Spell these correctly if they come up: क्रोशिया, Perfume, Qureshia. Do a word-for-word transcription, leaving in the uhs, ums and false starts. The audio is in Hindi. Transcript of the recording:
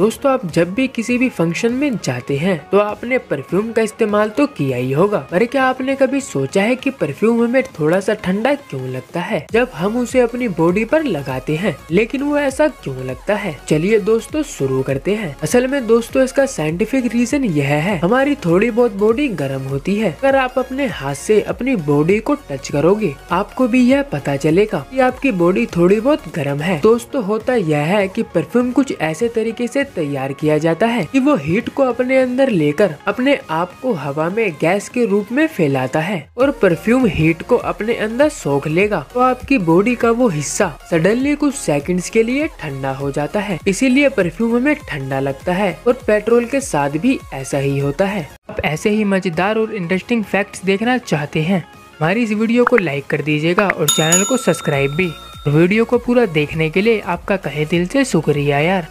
दोस्तों आप जब भी किसी भी फंक्शन में जाते हैं तो आपने परफ्यूम का इस्तेमाल तो किया ही होगा, पर क्या आपने कभी सोचा है कि परफ्यूम हमें थोड़ा सा ठंडा क्यों लगता है जब हम उसे अपनी बॉडी पर लगाते हैं, लेकिन वो ऐसा क्यों लगता है। चलिए दोस्तों शुरू करते हैं। असल में दोस्तों इसका साइंटिफिक रीजन यह है, हमारी थोड़ी बहुत बॉडी गर्म होती है। अगर आप अपने हाथ से अपनी बॉडी को टच करोगे आपको भी यह पता चलेगा कि आपकी बॉडी थोड़ी बहुत गर्म है। दोस्तों होता यह है कि परफ्यूम कुछ ऐसे तरीके से तैयार किया जाता है कि वो हीट को अपने अंदर लेकर अपने आप को हवा में गैस के रूप में फैलाता है और परफ्यूम हीट को अपने अंदर सोख लेगा तो आपकी बॉडी का वो हिस्सा सडनली कुछ सेकंड्स के लिए ठंडा हो जाता है। इसीलिए परफ्यूम हमें ठंडा लगता है और पेट्रोल के साथ भी ऐसा ही होता है। आप ऐसे ही मजेदार और इंटरेस्टिंग फैक्ट्स देखना चाहते हैं हमारी इस वीडियो को लाइक कर दीजिएगा और चैनल को सब्सक्राइब भी। वीडियो को पूरा देखने के लिए आपका तहे दिल से शुक्रिया यार।